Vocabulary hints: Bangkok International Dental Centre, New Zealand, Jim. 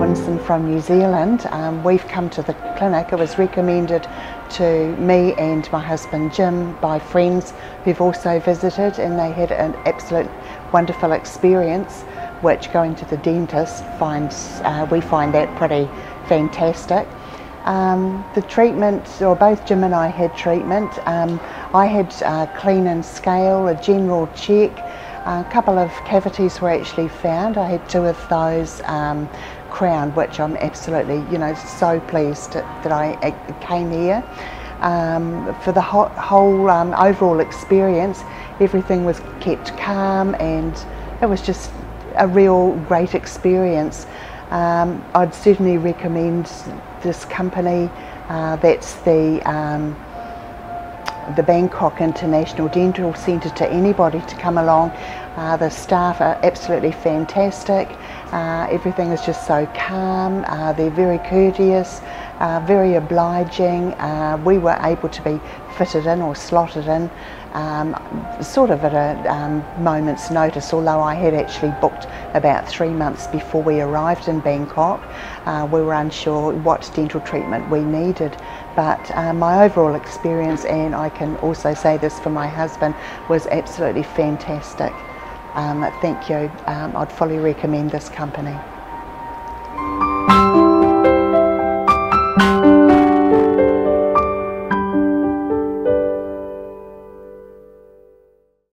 Robinson from New Zealand. We've come to the clinic. It was recommended to me and my husband Jim by friends who've also visited, and they had an absolute wonderful experience, which going to the dentist we find that pretty fantastic. The treatment, or both Jim and I had treatment. I had clean and scale, a general check. A couple of cavities were actually found. I had two of those crowned, which I'm absolutely, so pleased that I came here. For the whole overall experience, everything was kept calm, and it was just a real great experience. I'd certainly recommend this company. That's the Bangkok International Dental Centre to anybody to come along. The staff are absolutely fantastic. Everything is just so calm. They're very courteous, very obliging. We were able to be fitted in or slotted in sort of at a moment's notice, although I had actually booked about 3 months before we arrived in Bangkok. We were unsure what dental treatment we needed, but my overall experience, and I can also say this for my husband, was absolutely fantastic. Thank you. I'd fully recommend this company.